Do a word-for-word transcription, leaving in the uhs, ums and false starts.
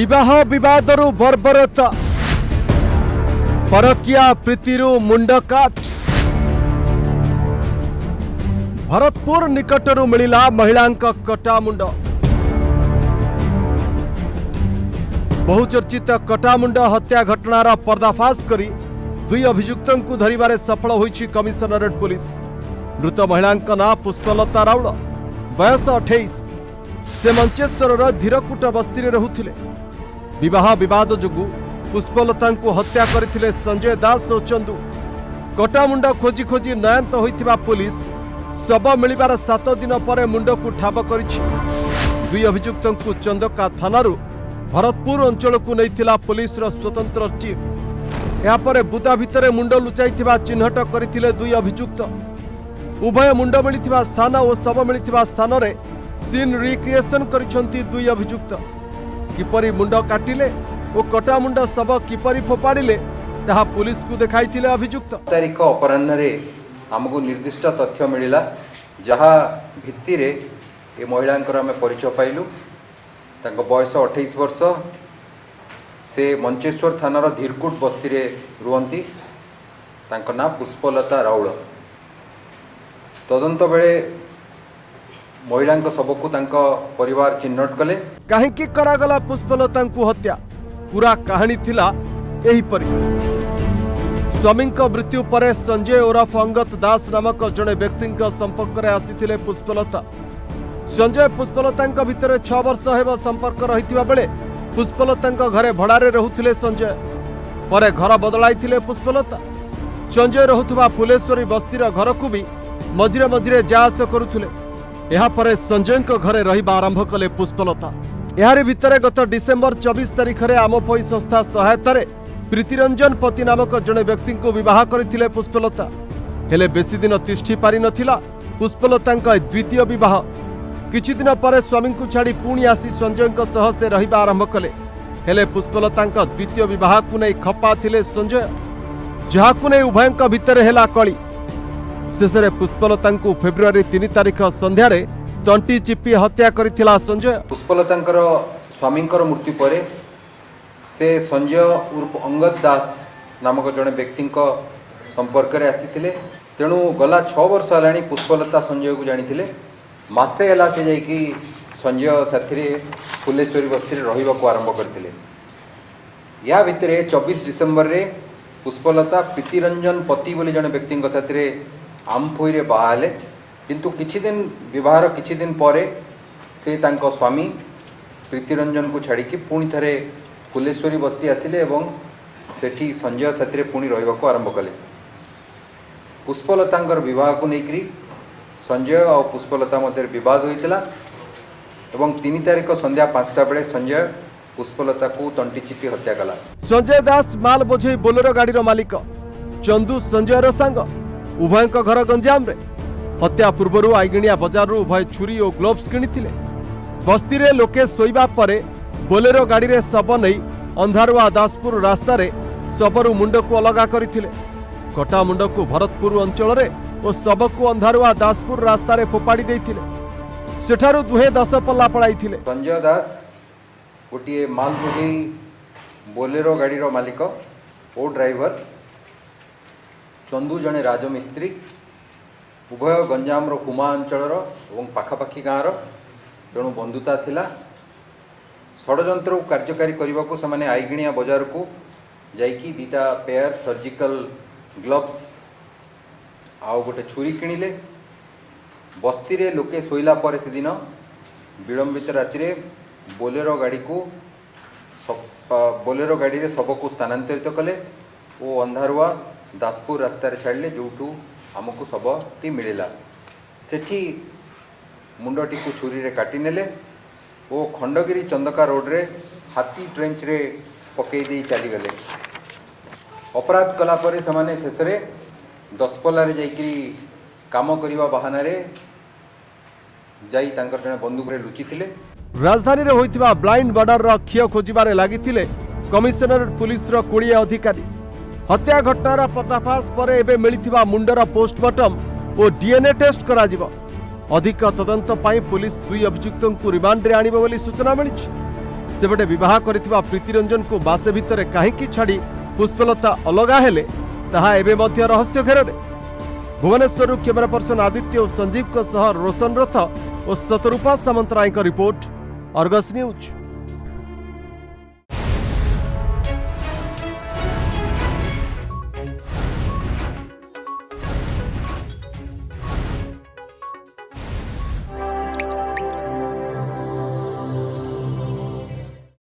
विवाह विवादरू बर्बरता परकिया प्रीतिरू मुंडकाट भरतपुर निकटरू मिला महिलांक कटा मुंड। बहुचर्चित कटा मुंड हत्या घटनार पर्दाफाश करी दुई अभियुक्तंकु धरिबारे सफल होईछि कमिशनरेट पुलिस। मृत महिलांक नाम पुष्पलता राउल, बयस अठाईस। से मंचेश्वर धीरकूट बस्ती में रुले। बह बद जो पुष्पलता हत्या करते संजय दास और चंदु। कटामुंड खोजी खोजी नयंत होता पुलिस शव मिलबार सात दिन पर मुंड को ठाब कर दुई अभियुक्त को चंदका थानारू भरतपुर अंचल को नहीं पुलिस स्वतंत्र टीम। यापर बुदा भितर मुंड लुचाई चिन्हट करते दुई अभियुक्त। उभय मुंड मिलिथिबा स्थान और शव मिलिथिबा स्थान रे सीन रिक्रिएशन करिसंती दुई अभियुक्त। किपरि मुंड काटिले और कटा मुंड शव किपरि फोपाड़िले ताहा पुलिस को देखाइथिले अभियुक्त। तारिख अपराह्न रे हमको निर्दिष्ट तथ्य मिलिला जहा भित्ति रे ए महिलांकर आमे परिचय पाइलु। तांको बयस अठाईस वर्ष। से मंचेश्वर थानार धीरकूट बस्ती रे रुहंती। तांको नाम पुष्पलता राउल। तदंत बेले महिला शबक परिवार चिन्हट कले। कहीं करागला पुष्पलता हत्या पूरा कहानी थिला एहीपरि। स्वामी मृत्यु पर संजय उर्फ अंगद दास नामक जड़े व्यक्ति संपर्क में आसी पुष्पलता। संजय पुष्पलता भितर छह वर्ष हेबा संपर्क रही बेले पुष्पलता घरे भड़ारे रुले संजय। पर घर बदलाई पुष्पलता। संजय रुवा फुलेश्वरी बस्तीर घर को भी मझिरे मझिरे जास करुले। यापर संजय घरे रहा आरंभ कले पुष्पलता। यार भितर गत डिसेम्बर चौबीस तारीख में आमफई संस्था सहायतार प्रीतिरंजन पति नामक जड़े व्यक्ति को बह कर पुष्पलता। हेले बेसी दिन तिष्ठि पारि नथिला पुष्पलता द्वितीय बह। किछि दिन पर स्वामी को छाड़ी पुणी आसी संजय से रहा आरंभ कले। हेले पुष्पलता द्वितीय बह को नहीं खपा थिले संजय। जहाँ को नहीं उभय भितर है कली। शेषे पुष्पलता फेब्रुआरी तीन तारीख संध्यार तंटी चिपी हत्या करिथिला संजय। पुष्पलता स्वामी मृत्यु पर से संजय उर्फ अंगद दास नामक जड़े व्यक्ति संपर्क में आसी। तेणु गला छः वर्ष है पुष्पलता संजय को जानी। मसे से जाकि संजय साथी फुलेश्वरी बस्ती रहा आरंभ करते। या भितर चौबीस डिसेम्बर रे पुष्पलता प्रीतिरंजन पति बोली जड़े व्यक्ति साथी आमफई रे बाहाले। किंतु किछि दिन विवाहर किछि दिन परे से तांको स्वामी प्रीतिरंजन को छाड़ी पुणी थे कुलेश्वरी बस्ती आसिले। सेठी संजय साथी पुणी रहिबाको आरंभ कले। पुष्पलतांकर विवाह को लेकर संजय और पुष्पलता मध्य विवाद होइतिला। तीन तारीख संध्या पांचटा बेले संजय पुष्पलता को तंटी चिपी हत्या कला। संजय दास माल बोझे बोलेरो गाड़ी मालिक। चंदु संजय रो सांग। उभय घर गंजाम रे। हत्या पूर्व आईगिणिया बजार उभय छुरी और ग्लोव्स कि बस्ती रे लोके सोइबा परे बोलेरो गाड़ी रे शव नहीं अंधारुआ दासपुर रास्ता रे शवरू मुंड को अलगा करथिले। कटा मुंड को भरतपुर अंचल रे और शव को अंधारुआ दासपुर रास्ता रे फोपाड़ी देथिले। सेठारु दुहे दस पल्ला पळाइथिले। संजय दास गोटे माल बोझेई बोलेरो गाड़ी रो मालिक ओ ड्राइवर। चंदु जड़े राजमिस्त्री। उभय गंजाम कुमा अंचल और पाखापाखी गाँव रणु बंधुता थिला। षड्यंत्र कार्यकारी करने को सेमाने आईगिणिया बजार को जाइकी दीटा पेयर सर्जिकल ग्लोव्स आउ गोटे छुरी किणिले। बस्ती रे लोके सोइला पर से दिन विलंबित राति रे बोलेरो गाड़ी को बोलेरो गाड़ी रे शव को स्थानांतरित कले और अंधारुआ दासपुर रास्त छाड़े जोठू आमको शबटी मिलला। सेठी मुंडटी को छुरी रे काटी नेले ओ खंडगिरी चंदका रोड रे हाथी ट्रेंच रे पकई दे चलीगले। अपराध कलापर से शेष दसपल्ला जाम करने बाहान जाई तांकर जने बंदूक रे लुची थिले। राजधानी रे होइतिबा ब्लाइंड बॉर्डर रा खियो खोजिबारे लागिथिले कमिशनरेट पुलिस रा बीस अधिकारी। हत्या घटनार पर्दाफाश पर एबे मिलिथिबा मुंडर पोस्टमार्टम और डीएनए टेस्ट कराजिबा। अधिक तदंत पाई पुलिस दुई अभियुक्तों को रिमांड रे आनिबा बोली सूचना मिली। सेपटे बह प्रीतिरंजन को बासे भितर कहीं छाड़ी पुष्पलता अलग है रहस्य घेर में। भुवनेश्वर कैमेरा पर्सन आदित्य और संजीवों रोशन रथ और शतरूपा सामंत राय रिपोर्ट, अर्गस न्यूज।